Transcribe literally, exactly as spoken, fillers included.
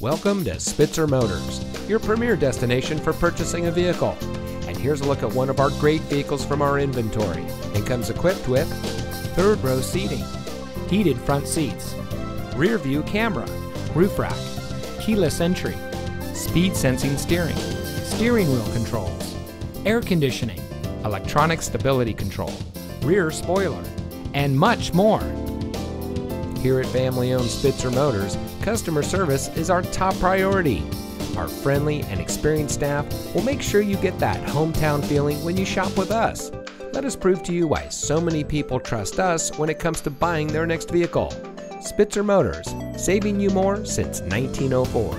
Welcome to Spitzer Motors, your premier destination for purchasing a vehicle. And here's a look at one of our great vehicles from our inventory. It comes equipped with third row seating, heated front seats, rear view camera, roof rack, keyless entry, speed sensing steering, steering wheel controls, air conditioning, electronic stability control, rear spoiler, and much more. Here at family-owned Spitzer Motors, customer service is our top priority. Our friendly and experienced staff will make sure you get that hometown feeling when you shop with us. Let us prove to you why so many people trust us when it comes to buying their next vehicle. Spitzer Motors, saving you more since nineteen oh four.